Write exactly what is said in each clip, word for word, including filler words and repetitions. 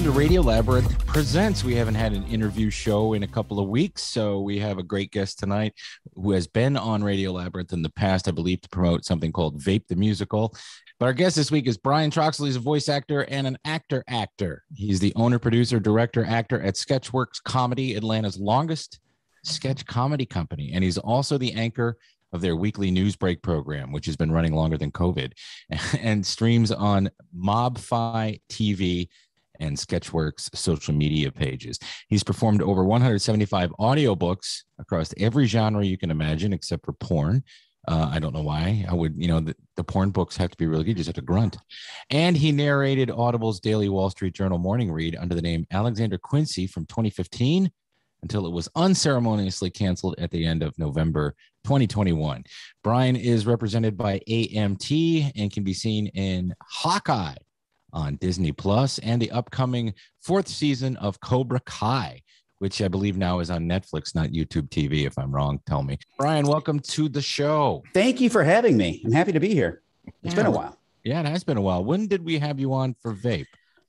Welcome to Radio Labyrinth Presents. We haven't had an interview show in a couple of weeks, so we have a great guest tonight who has been on Radio Labyrinth in the past, I believe, to promote something called Vape the Musical. But our guest this week is Brian Troxley. He's a voice actor and an actor actor. He's the owner, producer, director, actor at Sketchworks Comedy, Atlanta's longest sketch comedy company. And he's also the anchor of their weekly news break program, which has been running longer than COVID, and streams on Mobfy T V and Sketchworks social media pages. He's performed over one hundred seventy-five audiobooks across every genre you can imagine, except for porn. Uh, I don't know why. I would, you know, the, the porn books have to be really good. You just have to grunt. And he narrated Audible's daily Wall Street Journal morning read under the name Alexander Quincy from twenty fifteen until it was unceremoniously canceled at the end of November twenty twenty-one. Brian is represented by A M T and can be seen in Hawkeye on Disney Plus and the upcoming fourth season of Cobra Kai, which I believe now is on Netflix, not YouTube T V. If I'm wrong, tell me. Brian, welcome to the show. Thank you for having me. I'm happy to be here. It's yeah. been a while. Yeah, it has been a while. When did we have you on for Vape?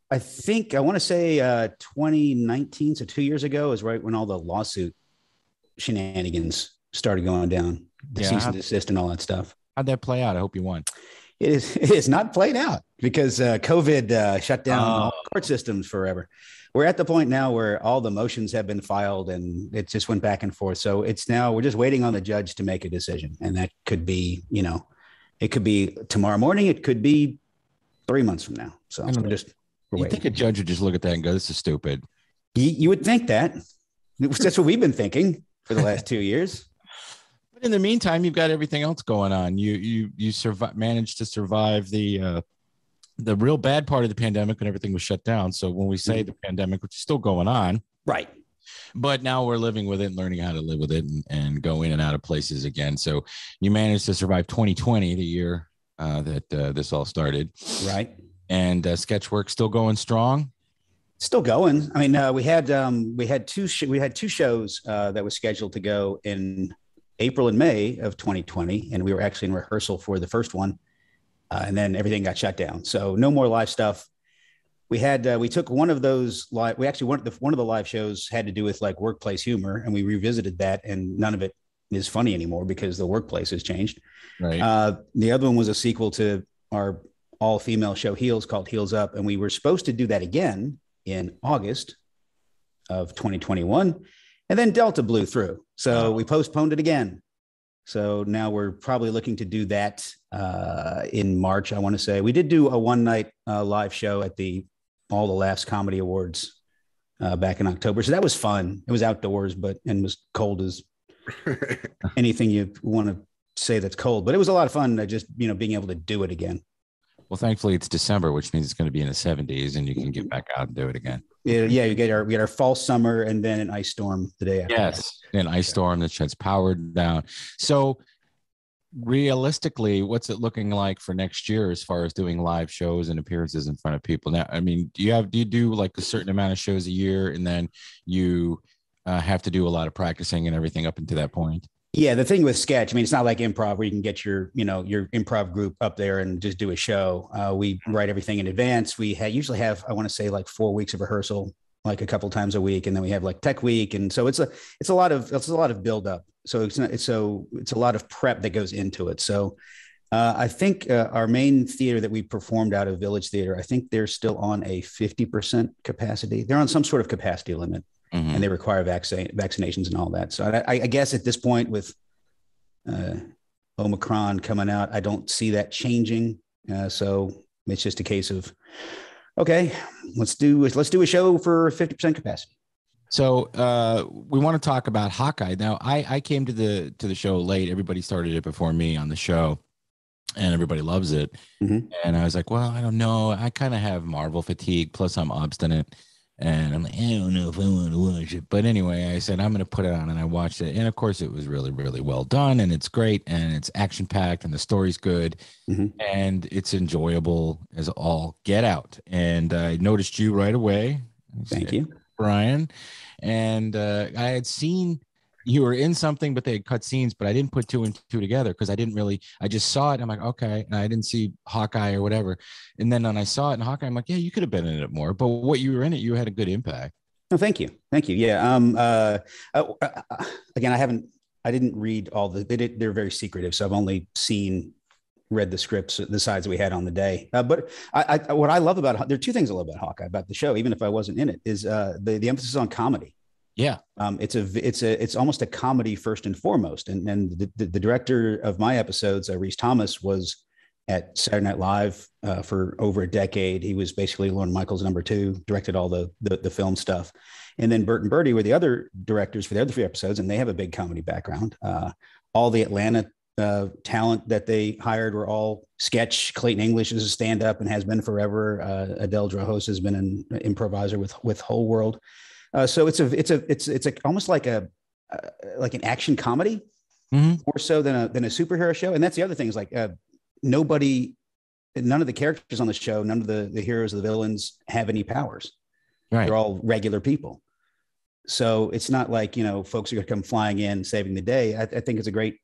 I think, I want to say uh, twenty nineteen, so two years ago is right when all the lawsuit shenanigans started going down, the yeah, cease and desist and all that stuff. How'd that play out? I hope you won. It is, it is not played out because uh, COVID uh, shut down oh. all court systems forever. We're at the point now where all the motions have been filed and it just went back and forth. So it's now we're just waiting on the judge to make a decision. And that could be, you know, it could be tomorrow morning. It could be three months from now. So we're just we're waiting. You think a judge would just look at that and go, this is stupid. You, you would think that. That's what we've been thinking for the last two years. In the meantime, you've got everything else going on. You you you survive, managed to survive the uh, the real bad part of the pandemic when everything was shut down. So when we say the pandemic, which is still going on, right? But now we're living with it, and learning how to live with it, and, and go in and out of places again. So you managed to survive twenty twenty, the year uh, that uh, this all started, right? And uh, Sketchworks still going strong. Still going. I mean, uh, we had um, we had two sh- we had two shows uh, that was scheduled to go in April and May of twenty twenty, and we were actually in rehearsal for the first one, uh, and then everything got shut down. So no more live stuff. We had uh, we took one of those live. We actually one the one of the live shows had to do with like workplace humor, and we revisited that, and none of it is funny anymore because the workplace has changed. Right. Uh, the other one was a sequel to our all female show Heels called Heels Up, and we were supposed to do that again in August of twenty twenty-one. And then Delta blew through. So we postponed it again. So now we're probably looking to do that uh, in March, I want to say. We did do a one night uh, live show at the All the Laughs Comedy Awards uh, back in October. So that was fun. It was outdoors, but and was cold as anything you want to say that's cold. But it was a lot of fun, uh, just you know, being able to do it again. Well, thankfully, it's December, which means it's going to be in the seventies and you can get back out and do it again. Yeah, yeah, you get our we get our fall summer and then an ice storm the day after. Yes, an ice storm that shuts power down. So realistically, what's it looking like for next year as far as doing live shows and appearances in front of people? Now, I mean, do you have do you do like a certain amount of shows a year and then you uh, have to do a lot of practicing and everything up until that point? Yeah, the thing with sketch, I mean, it's not like improv where you can get your, you know, your improv group up there and just do a show. Uh, we write everything in advance. We ha- usually have, I want to say, like four weeks of rehearsal, like a couple times a week, and then we have like tech week, and so it's a, it's a lot of, it's a lot of build up. So it's not, it's so it's a lot of prep that goes into it. So uh, I think uh, our main theater that we performed out of, Village Theater, I think they're still on a fifty percent capacity. They're on some sort of capacity limit. Mm-hmm. And they require vac- vaccinations and all that. So I, I guess at this point with uh, Omicron coming out, I don't see that changing. Uh, so it's just a case of, okay, let's do let's do a show for fifty percent capacity. So uh, we want to talk about Hawkeye. Now, I, I came to the to the show late. Everybody started it before me on the show. And everybody loves it. Mm-hmm. And I was like, well, I don't know. I kind of have Marvel fatigue. Plus, I'm obstinate. And I'm like, I don't know if I want to watch it. But anyway, I said, I'm going to put it on. And I watched it. And of course, it was really, really well done. And it's great. And it's action packed. And the story's good. Mm-hmm. And it's enjoyable as all get out. And I noticed you right away. Thank you, Brian. And uh, I had seen you were in something, but they had cut scenes, but I didn't put two and two together because I didn't really, I just saw it. And I'm like, okay. And I didn't see Hawkeye or whatever. And then when I saw it in Hawkeye, I'm like, yeah, you could have been in it more, but what you were in it, you had a good impact. No, oh, thank you. Thank you. Yeah. Um, uh, uh, uh, again, I haven't, I didn't read all the, they did, they're very secretive. So I've only seen, read the scripts, the sides we had on the day. Uh, but I, I, what I love about, there are two things I love about Hawkeye, about the show, even if I wasn't in it, is uh, the, the emphasis on comedy. Yeah. Um, it's a, it's a, it's almost a comedy first and foremost. And and the, the, the director of my episodes, uh, Rhys Thomas, was at Saturday Night Live uh, for over a decade. He was basically Lorne Michaels' number two, directed all the, the, the film stuff. And then Bert and Birdie were the other directors for the other three episodes. And they have a big comedy background. Uh, all the Atlanta uh, talent that they hired were all sketch. Clayton English is a stand-up and has been forever. Uh, Adele Drajos has been an improviser with, with Whole World. Uh, so it's a, it's a, it's, it's a, almost like a, uh, like an action comedy mm-hmm. more so than a, than a superhero show. And that's the other thing is like uh, nobody, none of the characters on the show, none of the, the heroes or the villains have any powers. Right. They're all regular people. So it's not like, you know, folks are going to come flying in, saving the day. I, I think it's a great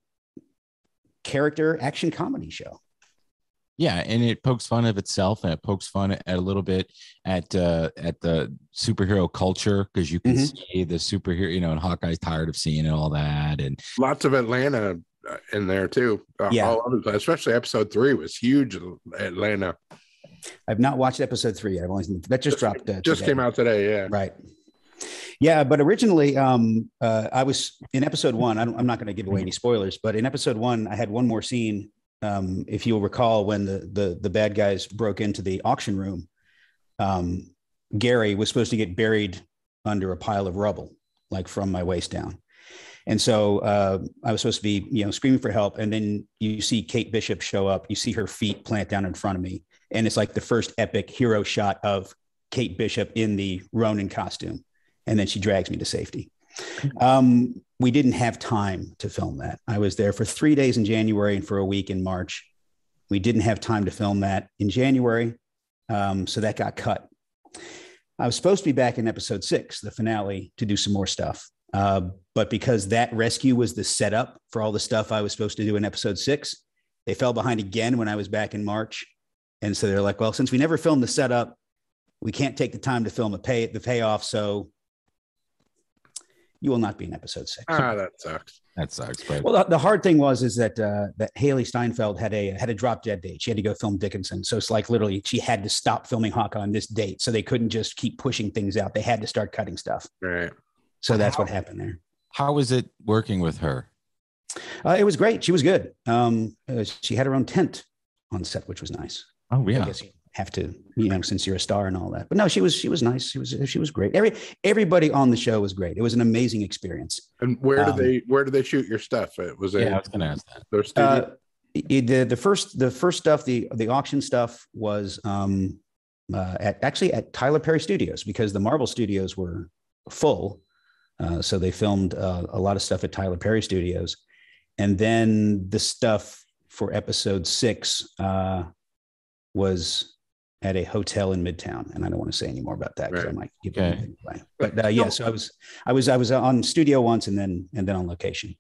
character action comedy show. Yeah, and it pokes fun of itself, and it pokes fun at a little bit at uh, at the superhero culture, because you can mm-hmm. see the superhero, you know, and Hawkeye's tired of seeing it, all that, and lots of Atlanta in there too. Uh, yeah, all others, especially episode three was huge. Atlanta. I've not watched episode three yet. I've only seen, that just, just dropped. Uh, just today. Came out today. Yeah. Right. Yeah, but originally, um, uh, I was in episode one. I don't, I'm not going to give away any spoilers, but in episode one, I had one more scene. Um, if you'll recall, when the, the, the bad guys broke into the auction room, um, Gary was supposed to get buried under a pile of rubble, like from my waist down. And so uh, I was supposed to be, you know, screaming for help. And then you see Kate Bishop show up, you see her feet plant down in front of me. And it's like the first epic hero shot of Kate Bishop in the Ronin costume. And then she drags me to safety. Um, we didn't have time to film that. I was there for three days in January and for a week in March. We didn't have time to film that in January. Um, so that got cut. I was supposed to be back in episode six, the finale, to do some more stuff. Uh, but because that rescue was the setup for all the stuff I was supposed to do in episode six, they fell behind again when I was back in March. And so they're like, well, since we never filmed the setup, we can't take the time to film a pay, the payoff. So you will not be in episode six. Ah, that sucks. That sucks. But... Well, the, the hard thing was is that uh, that Haley Steinfeld had a had a drop dead date. She had to go film Dickinson, so it's like literally she had to stop filming Hawkeye on this date, so they couldn't just keep pushing things out. They had to start cutting stuff. Right. So that's how, what happened there. How was it working with her? Uh, it was great. She was good. Um, uh, she had her own tent on set, which was nice. Oh yeah. I guess you have to, you know, since you're a star and all that. But no, she was she was nice. She was she was great. Every everybody on the show was great. It was an amazing experience. And where um, did they where did they shoot your stuff? It was yeah, a, I was going to ask that. Their studio? Uh, it, the the first the first stuff the the auction stuff was um, uh, at actually at Tyler Perry Studios, because the Marvel Studios were full, uh, so they filmed uh, a lot of stuff at Tyler Perry Studios, and then the stuff for episode six uh, was at a hotel in Midtown, and I don't want to say any more about that because right. I might give okay. it away. But uh, yeah, so I was, I was, I was on studio once, and then, and then on location.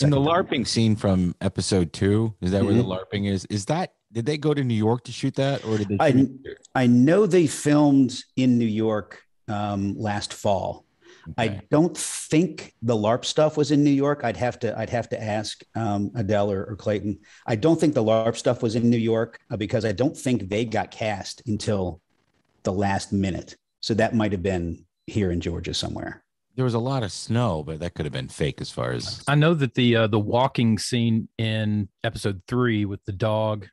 And the LARPing time. Scene from episode two is that mm-hmm. where the LARPing is? Is that did they go to New York to shoot that, or did they? I, I know they filmed in New York um, last fall. Okay. I don't think the LARP stuff was in New York. I'd have to, I'd have to ask um, Adele or, or Clayton. I don't think the LARP stuff was in New York uh, because I don't think they got cast until the last minute. So that might've been here in Georgia somewhere. There was a lot of snow, but that could have been fake as far as. I know that the, uh, the walking scene in episode three with the dog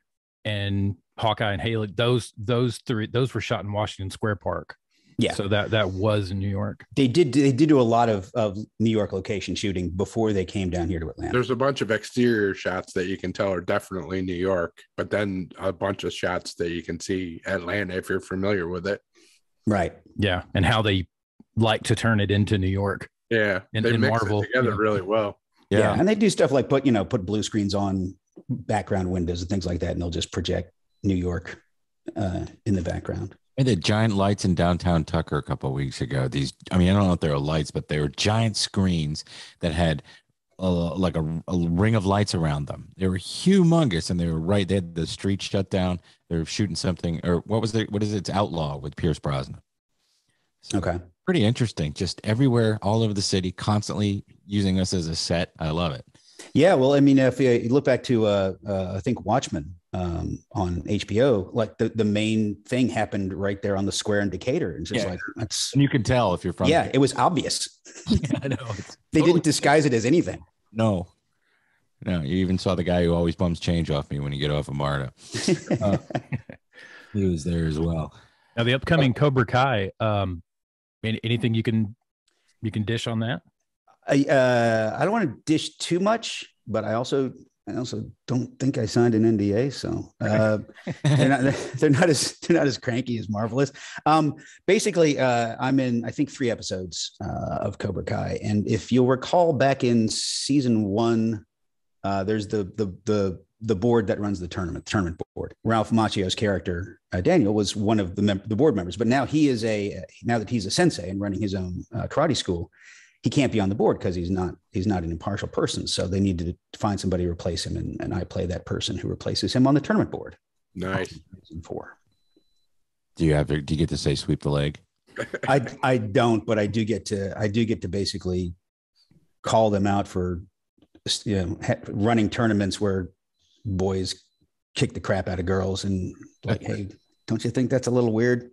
and Hawkeye and Haley, those, those three, those were shot in Washington Square Park. Yeah. So that, that was in New York. They did they did do a lot of, of New York location shooting before they came down here to Atlanta. There's a bunch of exterior shots that you can tell are definitely New York, but then a bunch of shots that you can see Atlanta if you're familiar with it. Right. Yeah. And how they like to turn it into New York. Yeah. And they in mix Marvel, it together you know. Really well. Yeah. yeah. And they do stuff like put, you know, put blue screens on background windows and things like that, and they'll just project New York uh, in the background. And the giant lights in downtown Tucker a couple of weeks ago. These, I mean, I don't know if they were lights, but they were giant screens that had a, like a, a ring of lights around them. They were humongous, and they were right. They had the street shut down. They were shooting something, or what was it? What is it? It's Outlaw with Pierce Brosnan. So okay, pretty interesting. Just everywhere, all over the city, constantly using us as a set. I love it. Yeah, well, I mean, if you look back to, uh, uh, I think, Watchmen um, on H B O, like the, the main thing happened right there on the square in Decatur. It's just yeah. like, that's, and you can tell if you're from. Yeah, Decatur. It was obvious. Yeah, I know. It's they totally didn't disguise it as anything. No, no. You even saw the guy who always bums change off me when you get off of MARTA. Uh, he was there as well. Now, the upcoming oh. Cobra Kai, um, anything you can you can dish on that? I, uh, I don't want to dish too much, but I also, I also don't think I signed an N D A. So, uh, they're not, they're not as, they're not as cranky as Marvelous. Um, basically, uh, I'm in, I think three episodes, uh, of Cobra Kai. And if you'll recall back in season one, uh, there's the, the, the, the board that runs the tournament, tournament board. Ralph Macchio's character, uh, Daniel, was one of the, mem- the board members, but now he is a, now that he's a sensei and running his own uh, karate school, he can't be on the board because he's not he's not an impartial person. So they needed to find somebody to replace him, and, and I play that person who replaces him on the tournament board. Nice. Season four. Do you have to, do you get to say sweep the leg? I I don't, but I do get to I do get to basically call them out for, you know, running tournaments where boys kick the crap out of girls and like, hey, don't you think that's a little weird?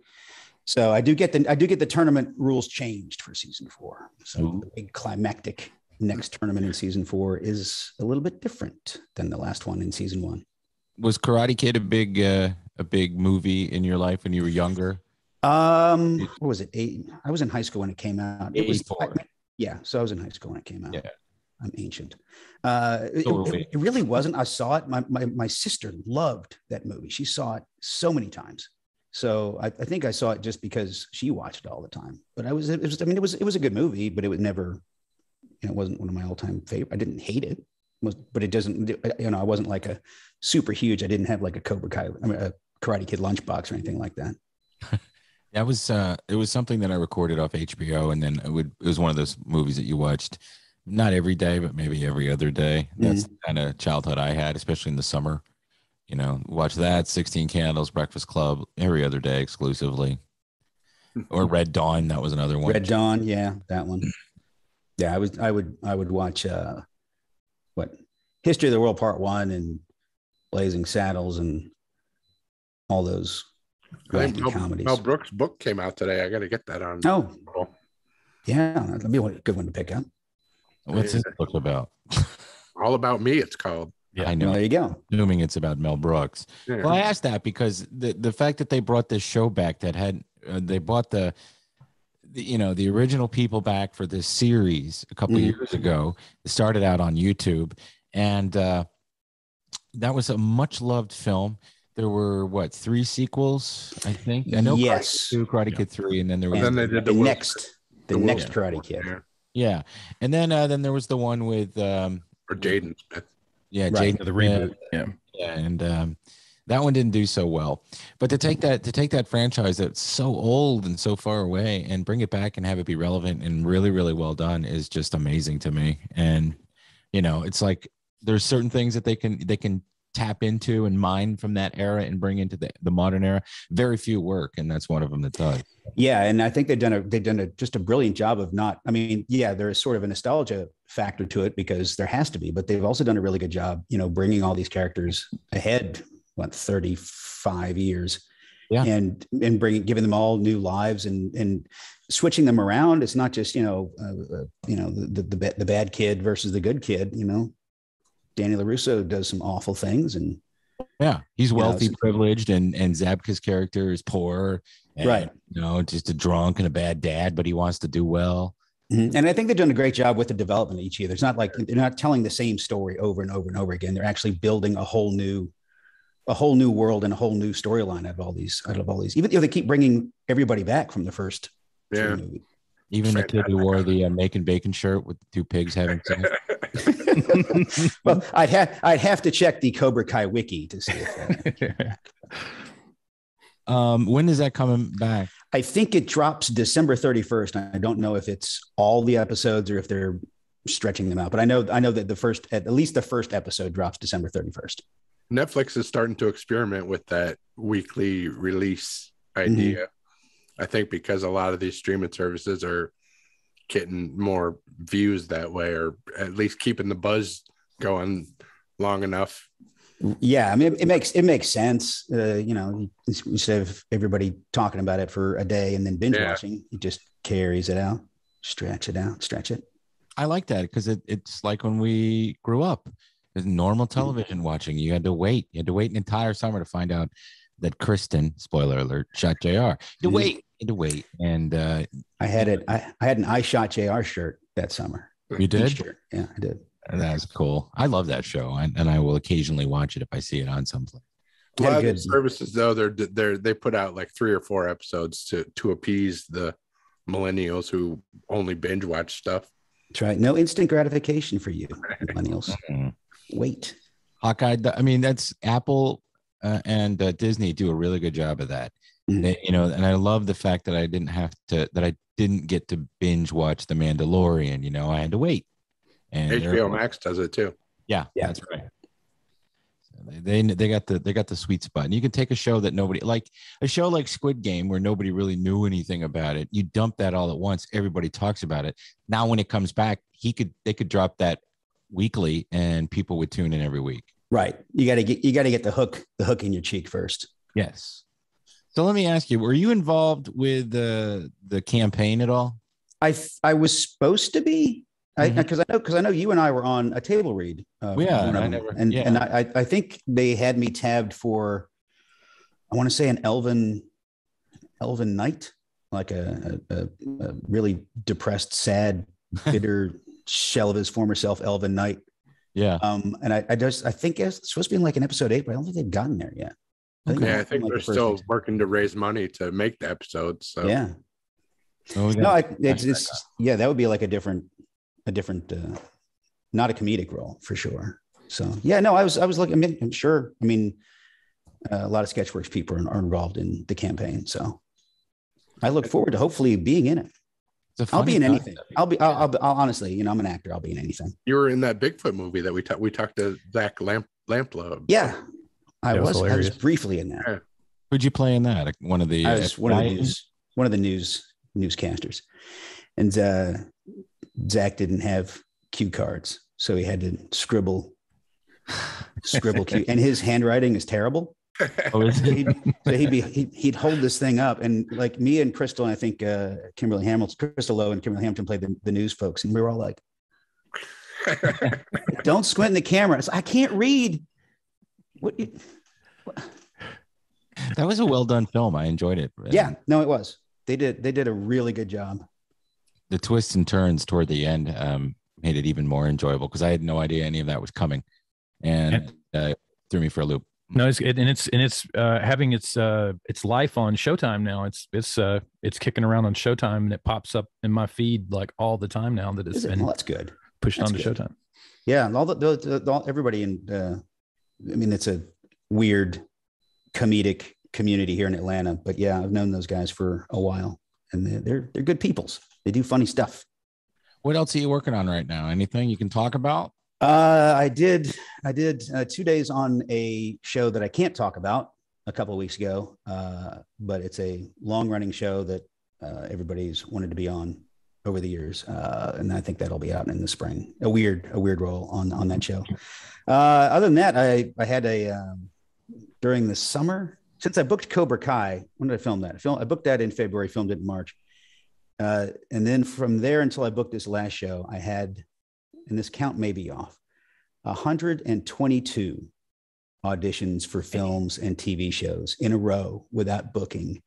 So I do get the I do get the tournament rules changed for season four. So Ooh. The big climactic next tournament in season four is a little bit different than the last one in season one. Was Karate Kid a big uh, a big movie in your life when you were younger? Um, what was it? Eight. I was in high school when it came out. It was I, yeah. So I was in high school when it came out. Yeah. I'm ancient. Uh, so it, it, it really wasn't. I saw it. My, my my sister loved that movie. She saw it so many times. So I, I think I saw it just because she watched it all the time. But I was, it was, I mean, it was, it was a good movie, but it was never, you know, it wasn't one of my all-time favorite. I didn't hate it, but it doesn't, you know, I wasn't like a super huge. I didn't have like a Cobra Kai, I mean, a Karate Kid lunchbox or anything like that. That was, uh, it was something that I recorded off H B O, and then it would, it was one of those movies that you watched not every day, but maybe every other day. That's mm-hmm. the kind of childhood I had, especially in the summer. You know, watch that, sixteen Candles, Breakfast Club, every other day exclusively. Or Red Dawn, that was another one. Red Dawn, yeah, that one. Yeah, I was, I would, I would watch uh, what History of the World Part One and Blazing Saddles and all those Mel, comedies. Mel Brooks' book came out today. I got to get that on. Oh, yeah, that'd be a good one to pick up. What's his book about? All About Me, it's called. Yeah, I know. There you go. Assuming it's about Mel Brooks. Yeah. Well, I asked that because the, the fact that they brought this show back that had uh, they bought the, the you know the original people back for this series a couple mm. of years ago. It started out on YouTube, and uh, that was a much loved film. There were what three sequels? I think I know. Yes, Karate two, Karate yeah. Kid three, and then there was and then they did the, the next the, the next Karate Kid. Yeah, yeah. And then uh, then there was the one with um, or Jaden Smith. Yeah, right. Jaden, the reboot. Yeah, yeah, and um, that one didn't do so well. But to take that to take that franchise that's so old and so far away and bring it back and have it be relevant and really, really well done is just amazing to me. And you know, it's like there's certain things that they can they can tap into and mine from that era and bring into the, the modern era. Very few work, and that's one of them that does. Yeah, and I think they've done a they've done a just a brilliant job of not. I mean, yeah, there is sort of a nostalgia factor to it because there has to be, but they've also done a really good job, you know, bringing all these characters ahead what thirty-five years, yeah, and and bringing giving them all new lives and and switching them around. It's not just you know uh, you know the the the bad kid versus the good kid, you know. Danny LaRusso does some awful things, and yeah, he's wealthy, you know, privileged, and and Zabka's character is poor, and, right? You know, just a drunk and a bad dad, but he wants to do well. Mm-hmm. And I think they've done a great job with the development each year. There's not like they're not telling the same story over and over and over again. They're actually building a whole new, a whole new world and a whole new storyline out of all these, out of all these. Even you know, they keep bringing everybody back from the first, yeah. Movie. Even the kid who wore the uh, Macon Bacon shirt with the two pigs having sex. Well, I'd have I'd have to check the Cobra Kai wiki to see if that. Um, when is that coming back? I think it drops December thirty-first. I don't know if it's all the episodes or if they're stretching them out, but I know, I know that the first, at least the first episode drops December thirty-first. Netflix is starting to experiment with that weekly release idea. Mm-hmm. I think because a lot of these streaming services are getting more views that way, or at least keeping the buzz going long enough. Yeah, I mean, it, it makes it makes sense. Uh, you know, instead of everybody talking about it for a day and then binge yeah. watching, it just carries it out, stretch it out, stretch it. I like that because it, it's like when we grew up, it's normal television watching. You had to wait. You had to wait an entire summer to find out that Kristen, spoiler alert, shot J R. You had to wait. You had to wait. And uh, I had it. I, I had an I Shot J R shirt that summer. You did? Shirt. Yeah, I did. That's cool. I love that show, and, and I will occasionally watch it if I see it on someplace. A lot of services, though, they're they're they put out like three or four episodes to to appease the millennials who only binge watch stuff. That's right. No instant gratification for you, millennials. Wait. Hawkeye. I mean, that's Apple uh, and uh, Disney do a really good job of that. Mm-hmm. They, you know, and I love the fact that I didn't have to that I didn't get to binge watch The Mandalorian. You know, I had to wait. And H B O Max does it too. Yeah, yeah, that's right. So they, they they got the they got the sweet spot. And you can take a show that nobody like a show like Squid Game where nobody really knew anything about it. You dump that all at once. Everybody talks about it. Now when it comes back, he could they could drop that weekly and people would tune in every week. Right. You got to get you got to get the hook the hook in your cheek first. Yes. So let me ask you: were you involved with the the campaign at all? I I was supposed to be. Because I, mm-hmm. I know, because I know you and I were on a table read. Uh, yeah, and I never, and, yeah, and I I think they had me tabbed for, I want to say an Elven, Elven Knight, like a, a, a really depressed, sad, bitter shell of his former self, Elven Knight. Yeah. Um, and I, I just I think it's supposed to be in like an episode eight, but I don't think they've gotten there yet. I think, okay. I think like they're still episode. working to raise money to make the episode. So yeah. Oh, yeah. No, I, it's, it's yeah, that would be like a different. a different, uh, not a comedic role for sure. So yeah, no, I was, I was looking, I mean, I'm sure, I mean, uh, a lot of Sketchworks people are, are involved in the campaign. So I look forward to hopefully being in it. I'll be in concept. anything. I'll be, I'll, I'll, I'll honestly, you know, I'm an actor. I'll be in anything. You were in that Bigfoot movie that we talked, we talked to Zach Lamp, Lamplow. Yeah, I was, was I was briefly in that. Yeah. Who'd you play in that? One of the, I was one of the news, one of the news newscasters. And, uh, Zach didn't have cue cards, so he had to scribble, scribble cue, and his handwriting is terrible. Oh, is it? He'd, so he'd be he'd, he'd hold this thing up, and like me and Crystal, and I think uh, Kimberly Hamilton, Crystal Lowe, and Kimberly Hamilton played the, the news folks, and we were all like, "Don't squint in the camera." I, was, I can't read. What, you, what? That was a well done film. I enjoyed it. Really. Yeah, no, it was. They did they did a really good job. The twists and turns toward the end um, made it even more enjoyable because I had no idea any of that was coming, and uh, threw me for a loop. No, it's, it, and it's and it's uh, having its uh, its life on Showtime now. It's it's uh, it's kicking around on Showtime, and it pops up in my feed like all the time now that it's Is it? been well, that's good. pushed that's onto good. Showtime. Yeah, and all the, the, the, the everybody in uh, I mean, it's a weird comedic community here in Atlanta, but yeah, I've known those guys for a while, and they're they're, they're good peoples. They do funny stuff. What else are you working on right now? Anything you can talk about? Uh, I did. I did uh, two days on a show that I can't talk about a couple of weeks ago, uh, but it's a long-running show that uh, everybody's wanted to be on over the years, uh, and I think that'll be out in the spring. A weird, a weird role on on that show. Uh, other than that, I I had a um, during the summer since I booked Cobra Kai. When did I film that? I, film, I booked that in February. Filmed it in March. Uh, and then from there until I booked this last show, I had, and this count may be off, one hundred twenty-two auditions for films and T V shows in a row without booking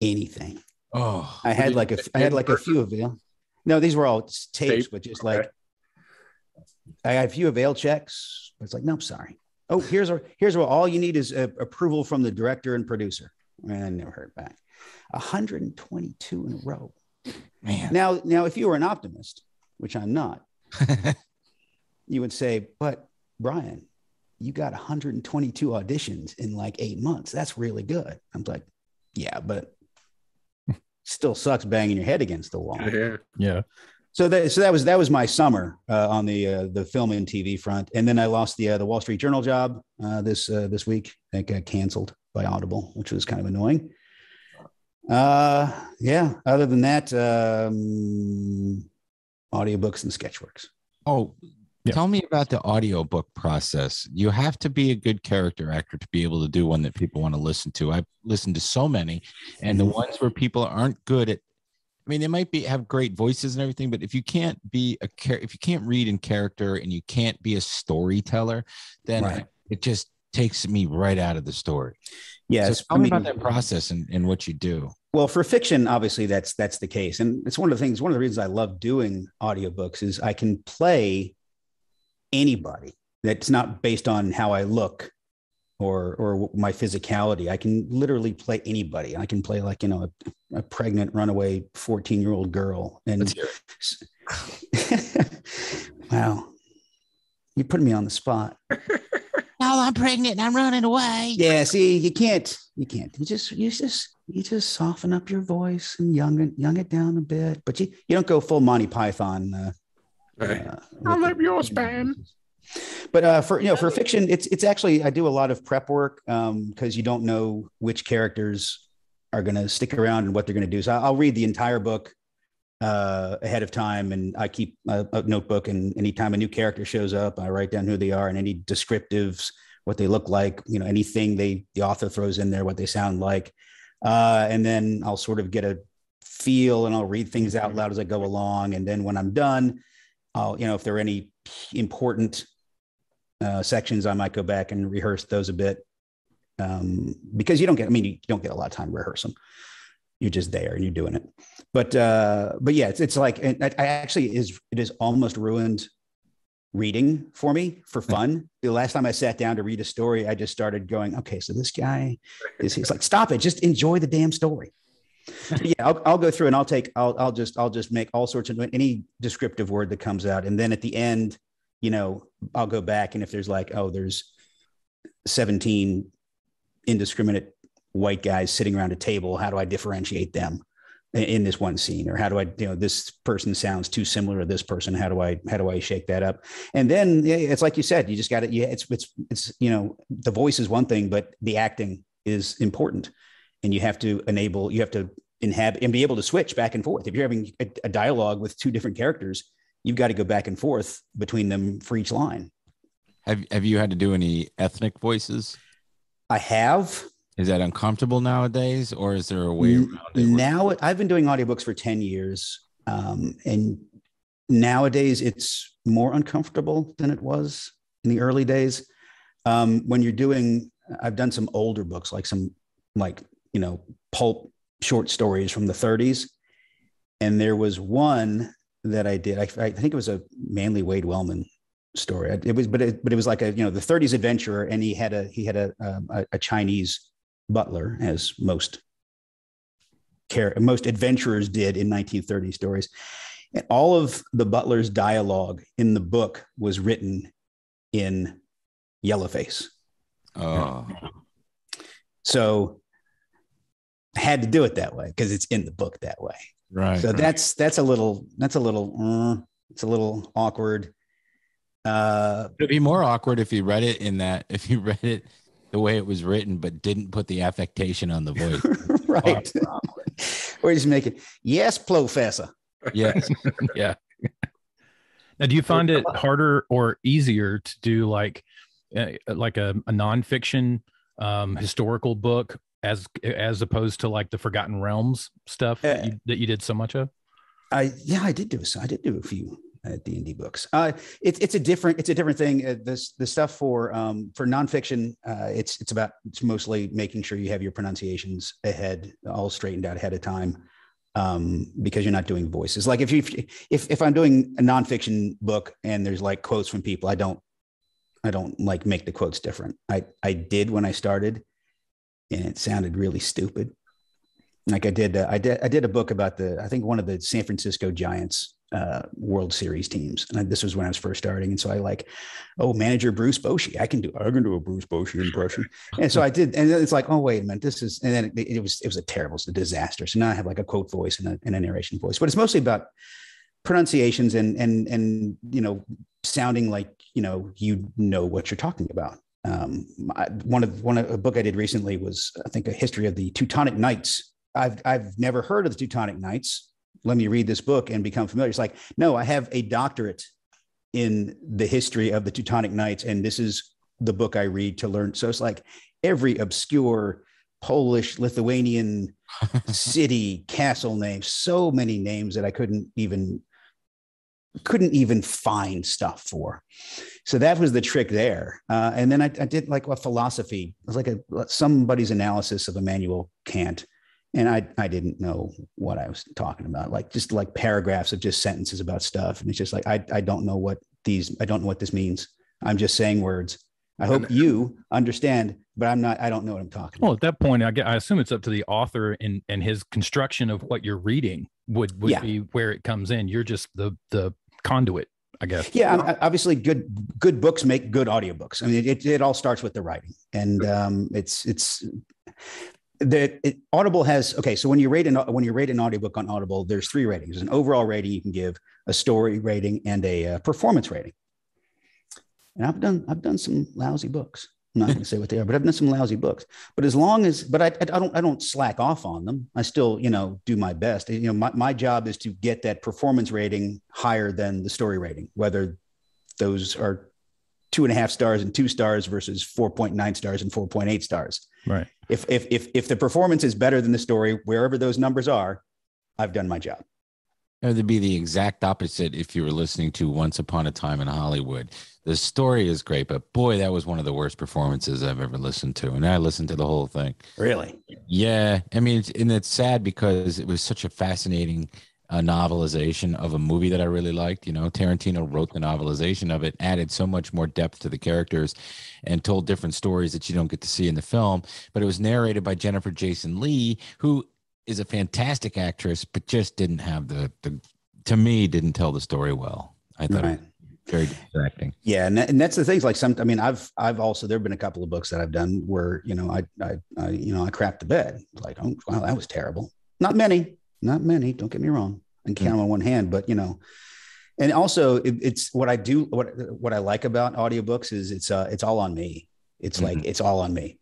anything. Oh, I had like a, I had like a few avail. No, these were all tapes, Tape? but just okay. like I had a few avail checks. But it's like, no, I'm sorry. Oh, here's a, here's what all you need is a, approval from the director and producer. And I never heard back. one hundred twenty-two in a row. Man. Now, now, if you were an optimist, which I'm not, you would say, but Brian, you got one hundred twenty-two auditions in like eight months. That's really good. I'm like, yeah, but still sucks banging your head against the wall. Yeah. Yeah. So that, so that was, that was my summer uh, on the, uh, the film and T V front. And then I lost the, uh, the Wall Street Journal job uh, this, uh, this week. That got canceled by Audible, which was kind of annoying. Uh, yeah. Other than that, um, audiobooks and Sketchworks. Oh, yeah. Tell me about the audiobook process. You have to be a good character actor to be able to do one that people want to listen to. I've listened to so many, and the ones where people aren't good at, I mean, they might be have great voices and everything, but if you can't be a if you can't read in character and you can't be a storyteller, then right. I, it just takes me right out of the story. Yeah. So tell me about that process and, and what you do. Well, for fiction, obviously that's that's the case. And it's one of the things, one of the reasons I love doing audiobooks is I can play anybody that's not based on how I look or or my physicality. I can literally play anybody. I can play like, you know, a, a pregnant runaway fourteen-year-old girl. And wow. You put me on the spot. No, I'm pregnant and I'm running away. Yeah, see, you can't, you can't. You just, you just, you just soften up your voice and young, young it down a bit. But you, you don't go full Monty Python. Uh, right. uh, I'll live your span. But uh, for you know, for fiction, it's it's actually I do a lot of prep work because um, you don't know which characters are going to stick around and what they're going to do. So I'll read the entire book uh ahead of time, and I keep a, a notebook, and anytime a new character shows up, I write down who they are and any descriptives, what they look like, you know, anything they the author throws in there, what they sound like, uh and then I'll sort of get a feel, and I'll read things out loud as I go along. And then when I'm done, I'll, you know, if there are any important uh sections, I might go back and rehearse those a bit, um because you don't get I mean you don't get a lot of time to rehearse them. You're just there and you're doing it. But, uh, but yeah, it's, it's like, and I, I actually is, it is almost ruined reading for me for fun. The last time I sat down to read a story, I just started going, okay, so this guy is, he's like, stop it. Just enjoy the damn story. So yeah. I'll, I'll go through and I'll take, I'll, I'll just, I'll just make all sorts of any descriptive word that comes out. And then at the end, you know, I'll go back. And if there's like, oh, there's seventeen indiscriminate white guys sitting around a table, how do I differentiate them in, in this one scene? Or how do I, you know, this person sounds too similar to this person. How do I, how do I shake that up? And then it's like you said, you just got to, yeah, it's, it's, it's, you know, the voice is one thing, but the acting is important, and you have to enable, you have to inhabit and be able to switch back and forth. If you're having a, a dialogue with two different characters, you've got to go back and forth between them for each line. Have, have you had to do any ethnic voices? I have. Is that uncomfortable nowadays, or is there a way around it? Now, I've been doing audiobooks for ten years, um, and nowadays it's more uncomfortable than it was in the early days. Um, when you're doing, I've done some older books, like some, like, you know, pulp short stories from the thirties. And there was one that I did, I, I think it was a Manly Wade Wellman story. It was, but it, but it was like a, you know, the thirties adventurer, and he had a, he had a, a, a Chinese butler, as most care most adventurers did in nineteen thirties stories, and all of the butler's dialogue in the book was written in yellowface. Oh, so I had to do it that way because it's in the book that way, right? So right. that's that's a little that's a little uh, it's a little awkward. Uh, it'd be more awkward if you read it in that if you read it. the way it was written, but didn't put the affectation on the voice. Right. Or just make it, yes, Plofessor. Yes. Yeah. Now, do you find it harder or easier to do like, uh, like a, a nonfiction um, historical book as, as opposed to like the Forgotten Realms stuff uh, that, you, that you did so much of? I, yeah, I did do so. I did do a few. At the indie books, uh, it's it's a different it's a different thing. Uh, this the stuff for um, for nonfiction, uh, it's it's about it's mostly making sure you have your pronunciations ahead, all straightened out ahead of time, um, because you're not doing voices. Like if you if if I'm doing a nonfiction book and there's like quotes from people, I don't I don't like make the quotes different. I I did when I started, and it sounded really stupid. Like I did, uh, I did, I did a book about the, I think one of the San Francisco Giants uh, World Series teams. And I, this was when I was first starting. And so I like, oh, manager Bruce Bochy, I can do, I can do a Bruce Bochy impression. And so I did. And it's like, oh, wait a minute, this is, and then it, it was, it was a terrible, it's a disaster. So now I have like a quote voice and a, and a narration voice, but it's mostly about pronunciations and, and, and, you know, sounding like, you know, you know what you're talking about. Um, I, one of, one of a book I did recently was, I think, a history of the Teutonic Knights. I've, I've never heard of the Teutonic Knights. Let me read this book and become familiar. It's like, no, I have a doctorate in the history of the Teutonic Knights, and this is the book I read to learn. So it's like every obscure Polish, Lithuanian city, castle name, so many names that I couldn't even, couldn't even find stuff for. So that was the trick there. Uh, and then I, I did like a philosophy. It was like a, somebody's analysis of Immanuel Kant. And I, I didn't know what I was talking about, like just like paragraphs of just sentences about stuff. And it's just like, I, I don't know what these, I don't know what this means. I'm just saying words. I hope you understand, but I'm not, I don't know what I'm talking well, about. Well, at that point, I, I assume it's up to the author and, and his construction of what you're reading would, would yeah. be where it comes in. You're just the, the conduit, I guess. Yeah. I, obviously good, good books make good audiobooks. I mean, it, it all starts with the writing, and um, it's, it's, that it, Audible has, okay, so when you rate an when you rate an audiobook on Audible, there's three ratings. There's an overall rating you can give, a story rating, and a uh, performance rating. And I've done I've done some lousy books. I'm not going to say what they are, but I've done some lousy books. But as long as, but I, I don't I don't slack off on them. I still, you know, do my best. You know, my, my job is to get that performance rating higher than the story rating, whether those are two and a half stars and two stars versus four point nine stars and four point eight stars. Right. If, if, if, if the performance is better than the story, wherever those numbers are, I've done my job. It would be the exact opposite. If you were listening to Once Upon a Time in Hollywood, the story is great, but boy, that was one of the worst performances I've ever listened to. And I listened to the whole thing. Really? Yeah. I mean, it's, and it's sad because it was such a fascinating a novelization of a movie that I really liked. You know, Tarantino wrote the novelization of it, added so much more depth to the characters, and told different stories that you don't get to see in the film. But it was narrated by Jennifer Jason Leigh, who is a fantastic actress, but just didn't have the, the to me, didn't tell the story well. I thought right. It was very distracting. Yeah, and, that, and that's the thing. Like some, I mean, I've I've also there have been a couple of books that I've done where you know I I, I you know I crapped the bed. Like, oh wow, that was terrible. Not many. Not many, don't get me wrong. I can count mm-hmm. on one hand, but you know, and also it, it's what I do, what, what I like about audiobooks is it's, uh, it's all on me. It's mm-hmm. like, it's all on me.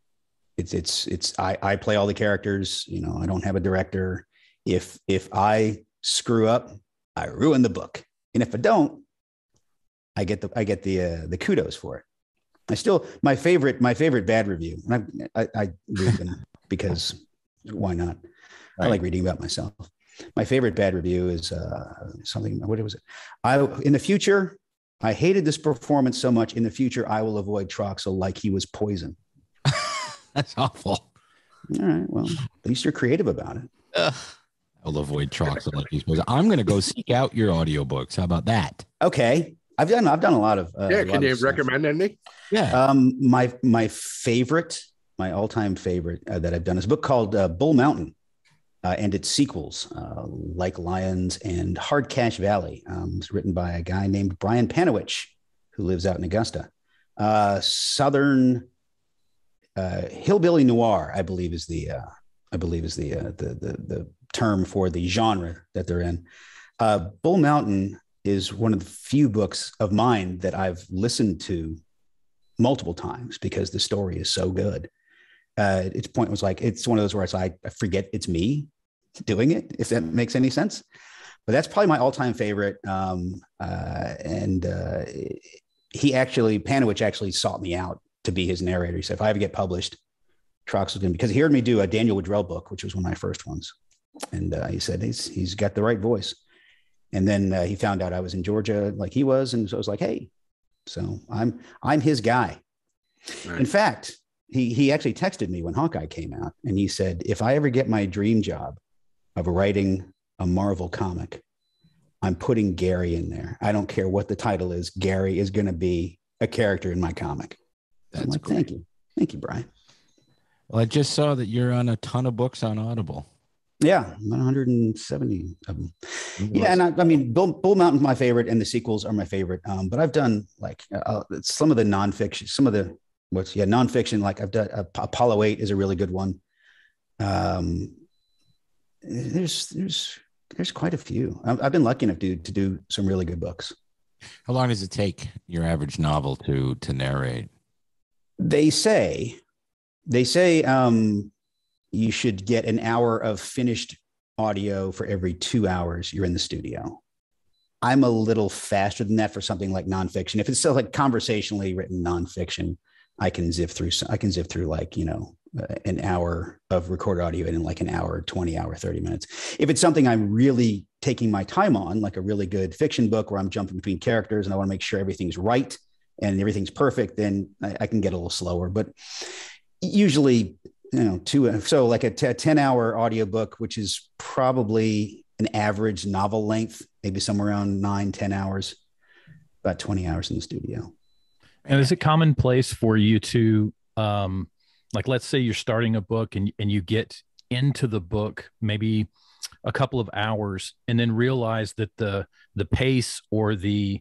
It's, it's, it's, I, I play all the characters, you know, I don't have a director. If, if I screw up, I ruin the book. And if I don't, I get the, I get the, uh, the kudos for it. I still, my favorite, my favorite bad review, and I, I, I read them because why not? Right. I like reading about myself. My favorite bad review is uh, something, what was it? I, in the future, I hated this performance so much. In the future, I will avoid Troxel like he was poison. That's awful. All right. Well, at least you're creative about it. Uh, I'll avoid Troxel like he's poison. I'm going to go seek out your audiobooks. How about that? Okay. I've done, I've done a lot of. Uh, yeah. Can you recommend any? Yeah. Um, my, my favorite, my all-time favorite uh, that I've done is a book called uh, Bull Mountain. Uh, and its sequels, uh, like Lions and Hard Cash Valley. Um, it's written by a guy named Brian Panowich, who lives out in Augusta. Uh, Southern uh, hillbilly noir, I believe, is the uh, I believe is the, uh, the the the term for the genre that they're in. Uh, Bull Mountain is one of the few books of mine that I've listened to multiple times because the story is so good. Uh, its point was like it's one of those where it's like I forget it's me doing it, if that makes any sense. But that's probably my all-time favorite. Um, uh, and uh, he actually, Panowich actually sought me out to be his narrator. He said, if I ever get published, Trox was going to, because he heard me do a Daniel Woodrell book, which was one of my first ones. And uh, he said, he's he's got the right voice. And then uh, he found out I was in Georgia like he was. And so I was like, hey, so I'm, I'm his guy. Right. In fact, He he actually texted me when Hawkeye came out, and he said, if I ever get my dream job of writing a Marvel comic, I'm putting Gary in there. I don't care what the title is. Gary is going to be a character in my comic. That's I'm like, great. Thank you. Thank you, Brian. Well, I just saw that you're on a ton of books on Audible. Yeah, one hundred seventy of them. Yeah, and I, I mean, Bull, Bull Mountain's my favorite, and the sequels are my favorite. Um, but I've done like uh, some of the nonfiction, some of the what's yeah nonfiction. Like I've done uh, Apollo eight is a really good one. Um, there's there's there's quite a few. I've, I've been lucky enough to to do some really good books. How long does it take your average novel to to narrate? They say, they say. Um, You should get an hour of finished audio for every two hours you're in the studio. I'm a little faster than that for something like nonfiction. If it's still like conversationally written nonfiction, I can zip through. I can zip through like, you know, an hour of recorded audio in like an hour, twenty hour, thirty minutes. If it's something I'm really taking my time on, like a really good fiction book where I'm jumping between characters and I want to make sure everything's right and everything's perfect, then I, I can get a little slower. But usually, you know, two, so like a, t- a ten hour audiobook, which is probably an average novel length, maybe somewhere around nine, ten hours, about twenty hours in the studio. And is it commonplace for you to, um, like, let's say you're starting a book and, and you get into the book, maybe a couple of hours, and then realize that the, the pace or the,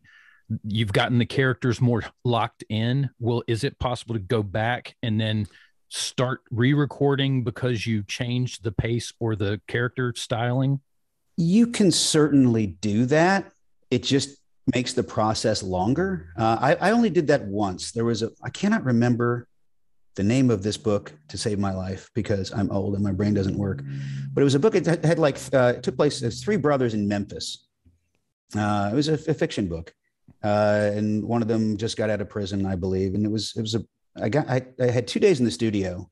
you've gotten the characters more locked in. Well, is it possible to go back and then start re-recording because you changed the pace or the character styling? You can certainly do that. It just makes the process longer. Uh, I, I only did that once. There was a, I cannot remember the name of this book to save my life because I'm old and my brain doesn't work, but it was a book that had like, uh, it took place as three brothers in Memphis. Uh, it was a, a fiction book. Uh, and one of them just got out of prison, I believe. And it was, it was a, I got, I, I had two days in the studio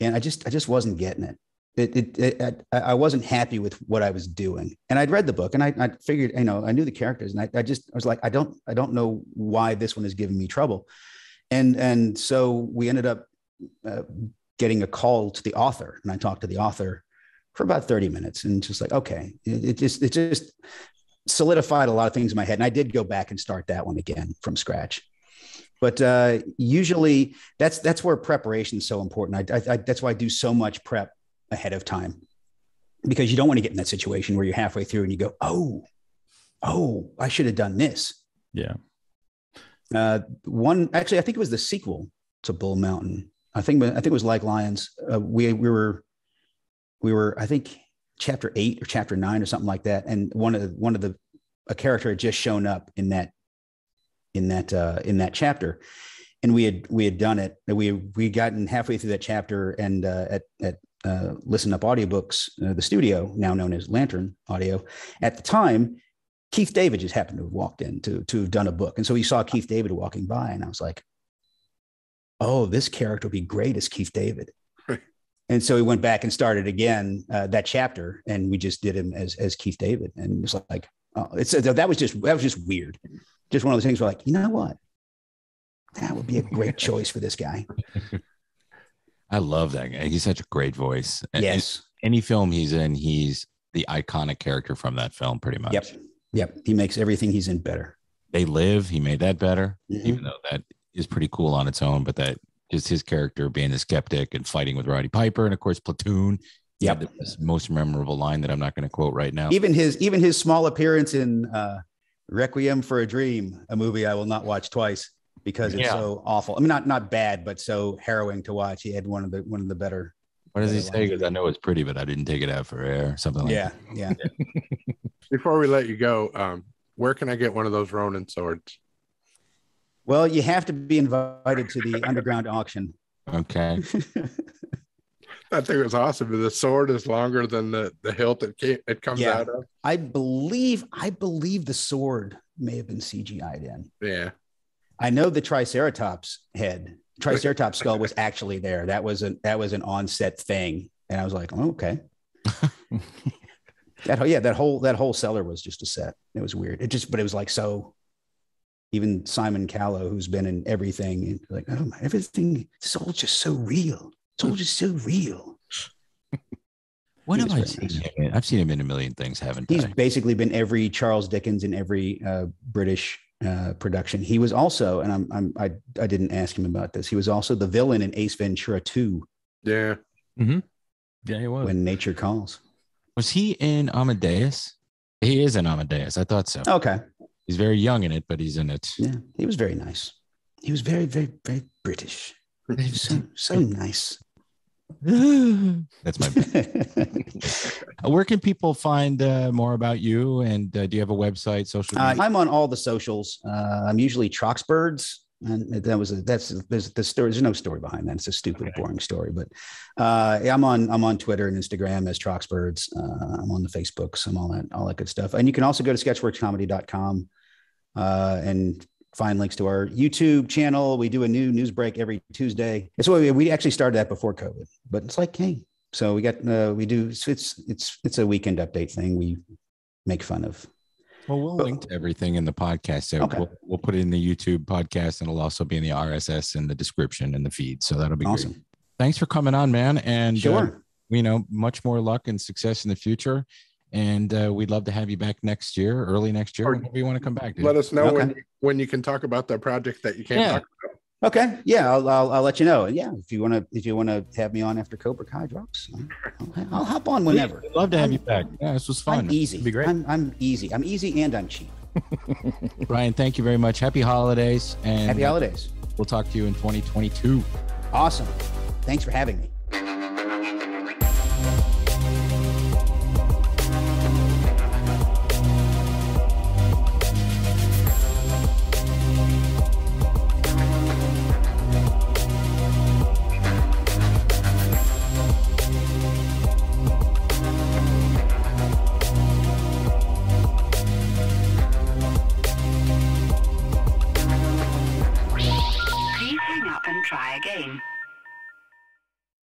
and I just, I just wasn't getting it. It, it, it I, I wasn't happy with what I was doing. And I'd read the book and I, I figured, you know, I knew the characters and I, I just, I was like, I don't, I don't know why this one is giving me trouble. And, and so we ended up uh, getting a call to the author, and I talked to the author for about thirty minutes and just like, okay, it, it just, it just solidified a lot of things in my head. And I did go back and start that one again from scratch. But uh, usually that's that's where preparation is so important. I, I, I, that's why I do so much prep ahead of time, because you don't want to get in that situation where you're halfway through and you go, oh, oh, I should have done this. Yeah. Uh, one, actually, I think it was the sequel to Bull Mountain. I think I think it was like Lions. Uh, we we were we were I think chapter eight or chapter nine or something like that. And one of the, one of the a character had just shown up in that. in that, uh, in that chapter. And we had, we had done it. We, we gotten halfway through that chapter and, uh, at, at, uh, Listen Up Audiobooks, uh, the studio now known as Lantern Audio at the time, Keith David just happened to have walked in to, to have done a book. And so he saw Keith David walking by and I was like, oh, this character will be great as Keith David. And so we went back and started again, uh, that chapter. And we just did him as, as Keith David. And it was like, oh, it's that was just, that was just weird. Just one of those things where like, you know what? That would be a great choice for this guy. I love that guy. He's such a great voice. And yes. Any film he's in, he's the iconic character from that film pretty much. Yep. Yep. He makes everything he's in better. They Live. He made that better, mm-hmm. even though that is pretty cool on its own, but that is his character being the skeptic and fighting with Roddy Piper. And of course, Platoon. Yeah. The most memorable line that I'm not going to quote right now. Even his, even his small appearance in, uh, Requiem for a Dream, a movie I will not watch twice because it's yeah. so awful. I mean, not not bad, but so harrowing to watch. He had one of the one of the better. What does he say? Because I know it's pretty, but I didn't take it out for air. Something like yeah, that. Yeah, yeah. Before we let you go, um, where can I get one of those Ronin swords? Well, you have to be invited to the underground auction. Okay. I think it was awesome. The sword is longer than the, the hilt it, came, it comes yeah. out of. I believe I believe the sword may have been C G I'd in. Yeah. I know the Triceratops head, Triceratops skull was actually there. That was an that was an on-set thing. And I was like, oh, okay. that yeah, that whole that whole cellar was just a set. It was weird. It just but it was like so even Simon Callow, who's been in everything, like, oh my, everything, it's all just so real. It's all just so real. What have I seen him in? I've seen him in a million things, haven't I? He's basically been every Charles Dickens in every uh, British uh, production. He was also, and I'm, I'm, I I didn't ask him about this, he was also the villain in Ace Ventura two. Yeah. Mm-hmm. Yeah, he was. When Nature Calls. Was he in Amadeus? He is in Amadeus. I thought so. Okay. He's very young in it, but he's in it. Yeah, he was very nice. He was very, very, very British. So, so nice. That's my bad. Where can people find uh, more about you? And uh, do you have a website, social media? Uh, I'm on all the socials. Uh, I'm usually Troxbirds. And that was a, that's there's the story. There's no story behind that. It's a stupid, okay. boring story. But uh, I'm on I'm on Twitter and Instagram as Troxbirds. Uh, I'm on the Facebooks and all that all that good stuff. And you can also go to sketchworks comedy dot com uh, and find links to our YouTube channel. We do a new news break every Tuesday. It's what we, we actually started that before COVID, but it's like, hey, so we got uh, we do it's it's it's a weekend update thing. We make fun of. Well, we'll link to everything in the podcast. So okay. we'll, we'll put it in the YouTube podcast, and it'll also be in the R S S and the description and the feed. So that'll be awesome. Great. Thanks for coming on, man. And, sure. uh, you know, much more luck and success in the future. And uh, we'd love to have you back next year, early next year. Or whenever you want to come back. Dude. Let us know okay. when, you, when you can talk about the project that you can't yeah. talk about. Okay. Yeah. I'll, I'll, I'll let you know. Yeah. If you want to, if you want to have me on after Cobra Kai drops, I'll, I'll hop on whenever. I'd love to have I'm, you back. Yeah. This was fun. I'm easy. It'd be great. I'm, I'm easy. I'm easy and I'm cheap. Brian, thank you very much. Happy holidays. And happy holidays. We'll talk to you in twenty twenty-two. Awesome. Thanks for having me.